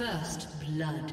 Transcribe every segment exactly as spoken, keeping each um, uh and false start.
First blood.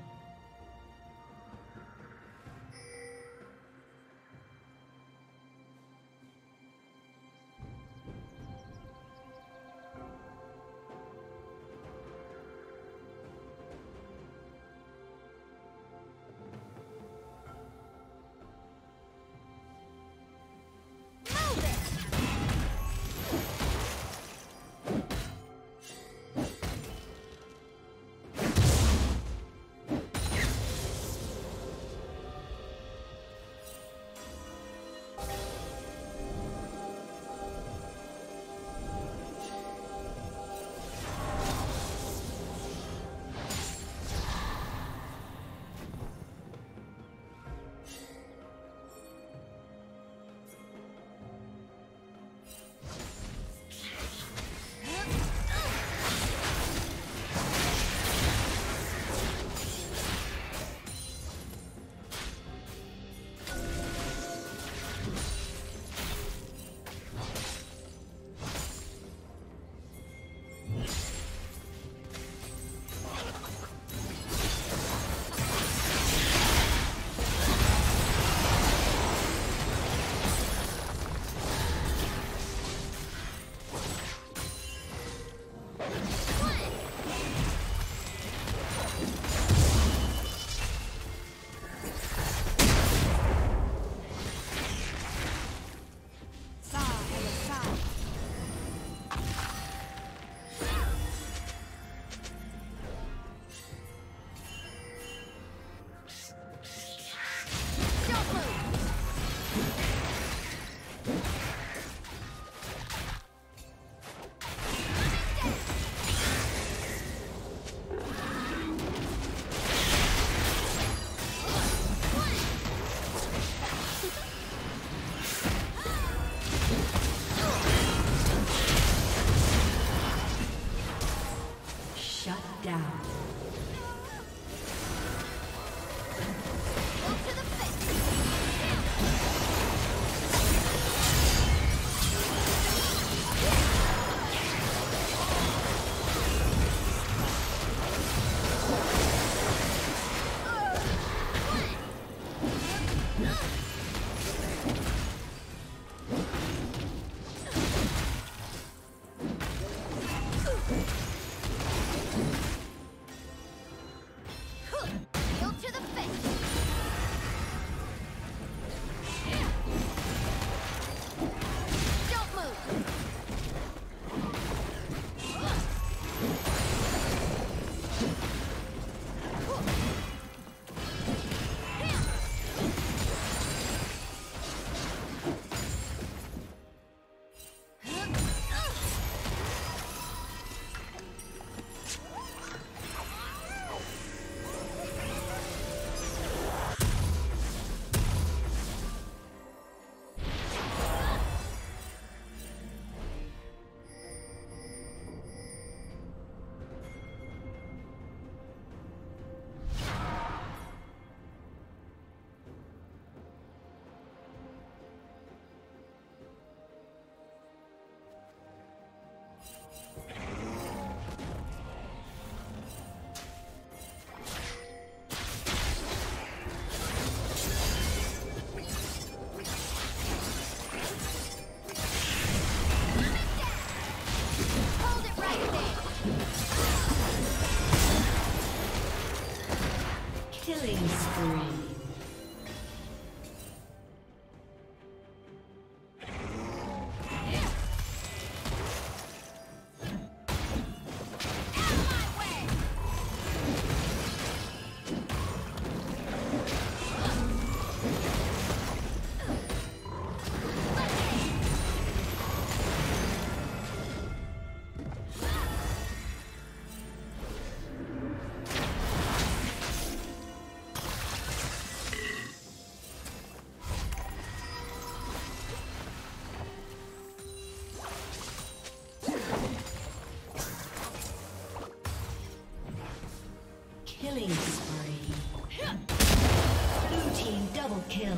Shut down. Killing spree. Blue team double kill.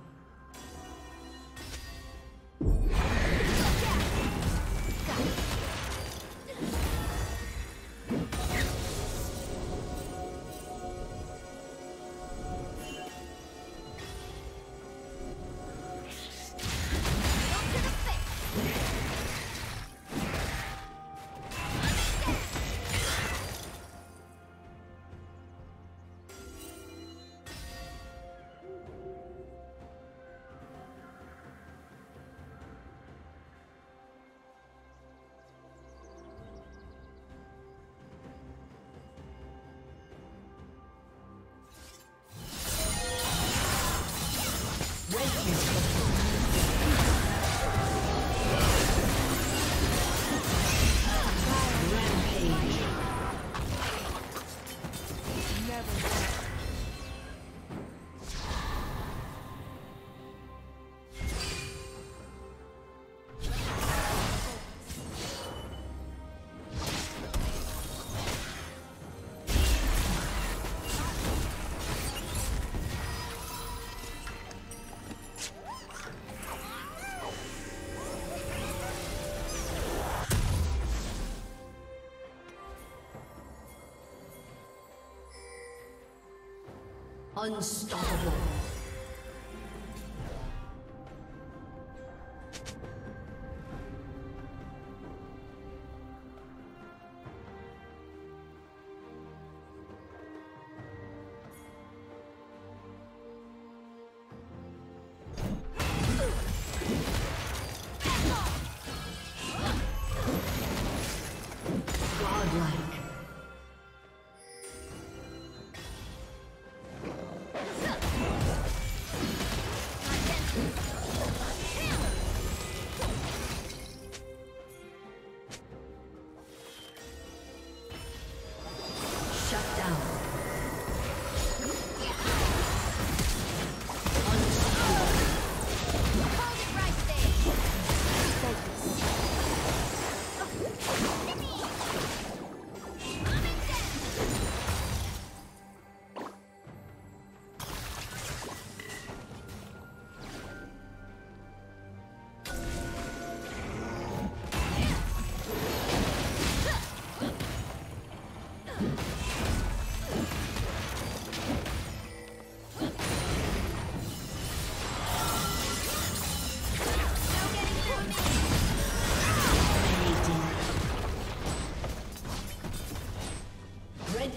Unstoppable.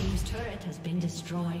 Team's turret has been destroyed.